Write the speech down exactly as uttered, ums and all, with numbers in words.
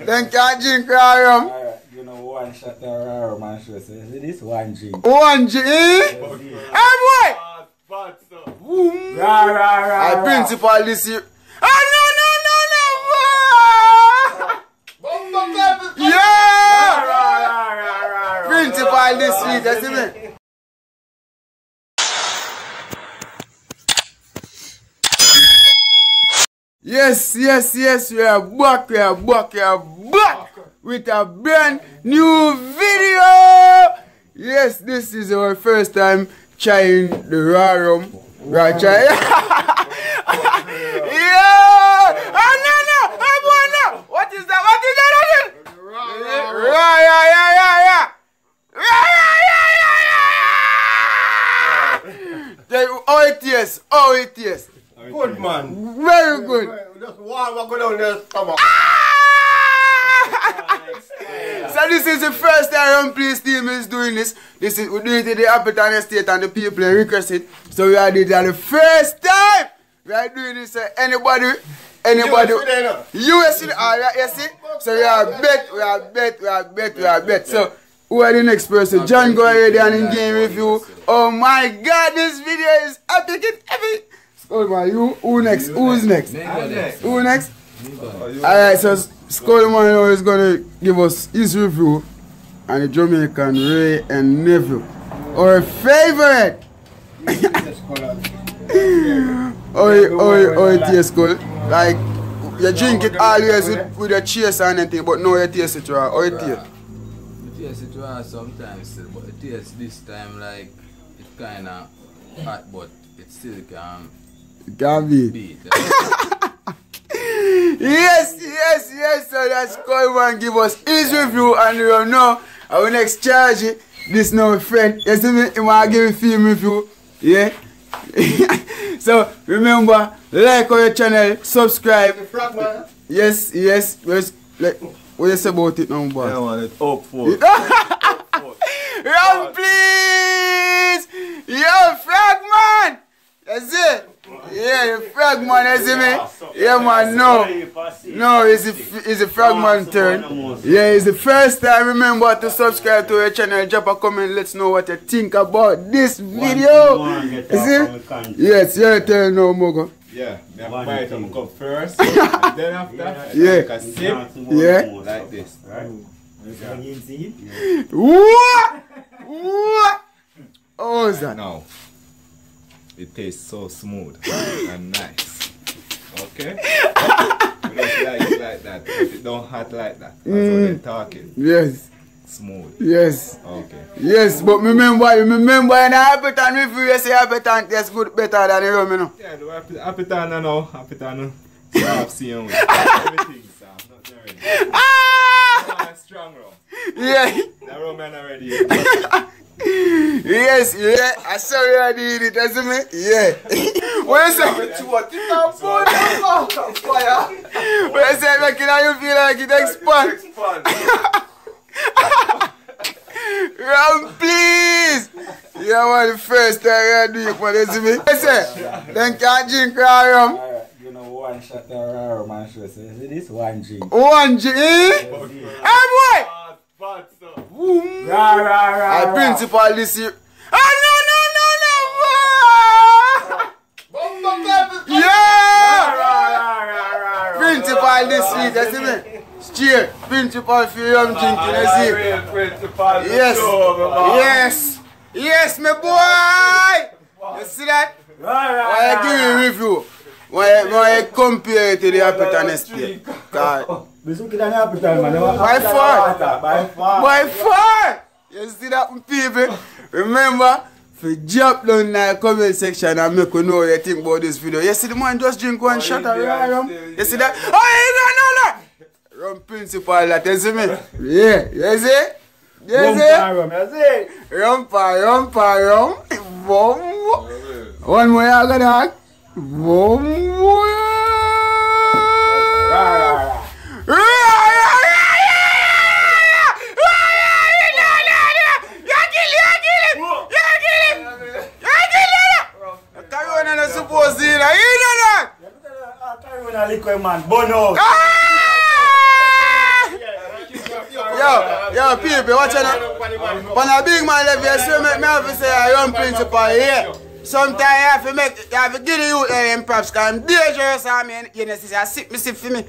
Then can't drink rum. Right, you know, one shot of rum and she says, it is one drink. One drink, eh? Hey, boy! Ra, ra, ra, I principal this year. Oh, no, no, no, no, boy! Yeah! Principal this week, that's it. Yes, yes, yes, we are back, we are back, we are back with a brand new video. Yes, this is our first time trying the raw rum. Raw chai. Yeah! Oh no, no! Oh boy, no! What is that? What is that? Raw, yeah, yeah, yeah, yeah! Raw, yeah, yeah, yeah, yeah! Tell you how it is, how it is. Good man. Very yeah, good. Very, just warm up down their stomach. Ah! So this is the first time Rumpley's team is doing this. This is we do it in the Appleton estate and the people request it. So we are doing it the first time. We are doing this uh, anybody, anybody. U S in alright, you see? So we are bet, we are bet, we are bet, we are bet. So who are the next person? John go ahead and in game review. Oh my god, this video is epic, it's epic. Skullman, you, who next? You Who's next? next? next. Who next? Alright, so Skullman is going to give us his review on the Jamaican Wray and Nephew. Our favorite! Oi, oi, oi, taste good. Like, you drink it always with, with a chase and anything, but now you taste it raw. How you taste? You taste it raw sometimes, but it tastes this time like it kind of hot, but it still can. Gabby. Beat, right? Yes, yes, yes. So that's Skullman give us his review and we don't know. I will next charge it. This now friend. You see me? You want to give a film review. Yeah. So remember, like our channel, subscribe. The frog, man. Yes, yes. Where's like what you say about it now, boy? I want it up for it. Run, please! Yo, Frogman! That's it! Yeah, the Frogman, that's it, man. Yeah, man, no. No, it's the, it's the Frogman turn. Yeah, it's the first time. Remember to subscribe to our channel, drop a comment, let's know what you think about this video. Is it? Yes, your turn now, Mogo. Yeah, I have to buy it first, and then after, yeah. Take a sip, yeah. Like this, right? Yeah. What? What? Oh, is that? Now, it tastes so smooth and nice. Okay? It's like, it's like that. If it don't hot like that. That's mm. what they're talking. Yes. Smooth. Yes. Okay. Yes, but remember, remember in Appleton, if you say Appleton tastes good, better than the rum, you know? Yeah, the Appleton, I know. Appleton, so I've seen it. Everything, so I'm not there. Ah! No, strong rum. Yeah. That rum man already. Yes, yeah, I saw you I did it, doesn't it? Yeah. When you say it's what you can put on fire. When you say making how you feel like it expands. Ram, please! Yeah, man, the first time I do it, man, doesn't it? Yes, sir. Then can't drink rum. Alright, you know, one shot of rum and she says, it is one drink. One drink, eh? Hey, boy! Ra, ra, ra, I principal this year. Oh no, no, no, no, boy! Yeah! Principal this week, that's it. Cheer, principal for your drinking, that's it. Yes, yes, yes, my boy! You see that? Why I give you review? Why, why I compare it to the Appleton estate? By far, by far, by far. You see that, people? Remember, for drop down in the comment section and make you know what you think about this video. You see the man just drink one oh, shot of rum. You see that? Oh, no, no, no! Rum principal, that is me. Yeah, you see? You see? Rum pa rum pa rum. One more, I'm gonna act. One more. Man, bono. Ah! know, people, watch out. When a big man left here, so make me have to say I am principal here. Sometimes I have to make, I have to give the youth them props, because I'm dangerous. I mean, you know, I sit, me sit for me.